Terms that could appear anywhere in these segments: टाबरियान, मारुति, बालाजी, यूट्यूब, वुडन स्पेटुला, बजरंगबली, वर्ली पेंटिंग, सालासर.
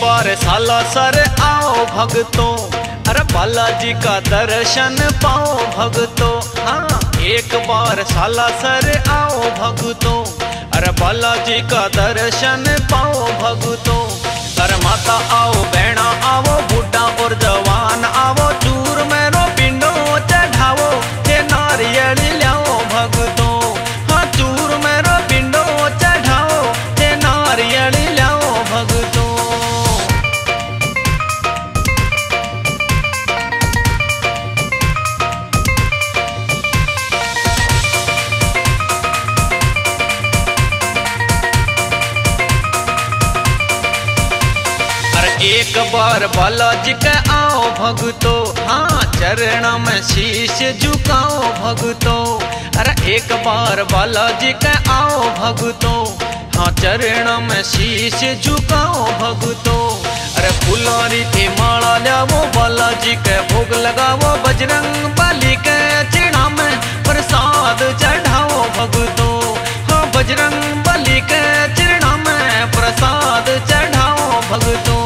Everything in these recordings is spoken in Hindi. बार सालासर आओ भगतों, अरे बालाजी का दर्शन पाओ भगतों। हाँ, एक बार सालासर आओ भगतों, अरे बालाजी का दर्शन पाओ भगतों। अरे माता आओ, बहना आओ, बूढ़ा और जवान आओ, चूर मेरो पिंडो चढ़ाओ, ये नारियल लाओ भगतों। एक बार बालाजी के आओ भगतों, हाँ चरण में शीश झुकाओ भगतों। अरे एक बार बालाजी के आओ भगतों, हाँ चरण में शीश झुकाओ भगतों। अरे फुलारी थी माला लाओ, बालाजी के भोग लगाओ, बजरंगबली के चिड़ा में प्रसाद चढ़ाओ भगतों। हाँ बजरंगबली के चिड़ा में प्रसाद चढ़ाओ भगतों।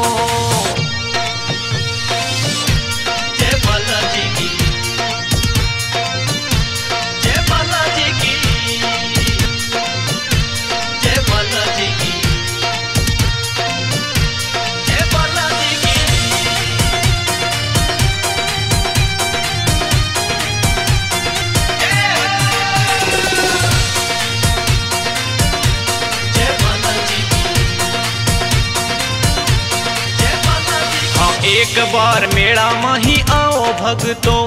एक बार मेला माही आओ भगतों,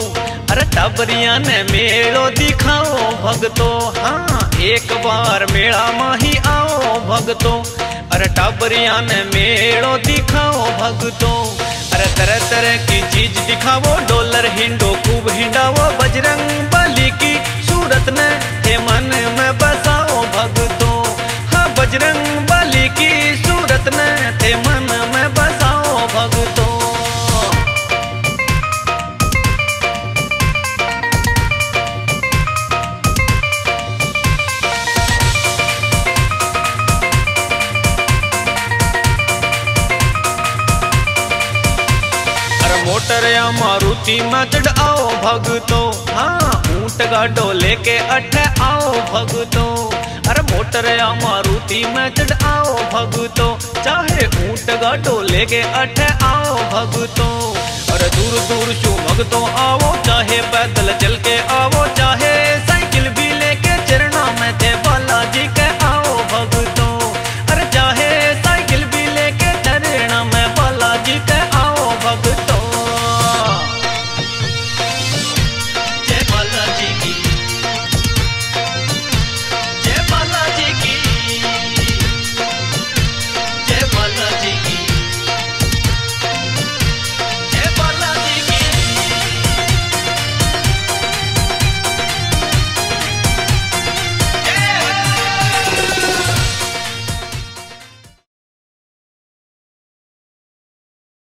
अरे टाबरियान मेलो दिखाओ भगतों। हाँ एक बार मेला माही आओ भगतों, अरे टाबरियान मेलो दिखाओ भगतों। अरे तरह तरह की चीज दिखाओ, डॉलर हिंडो खूब हिंडाओ, बजरंगबली की सूरत ने हे मन में बसाओ भगतों। हाँ बजरंगबली की सूरत ने हे मन में बसाओ भगतों। मोटर या मारुति में चढ़ाओ भगतों, हाँ ऊंट गाड़ो लेके अठ आओ भगतों। अरे मोटर या मारुति में चढ़ाओ भगतों, चाहे ऊंट गाड़ो लेके अठ आओ भगतों। अरे दूर दूर शो भगतों आओ, चाहे पैदल चल के आओ।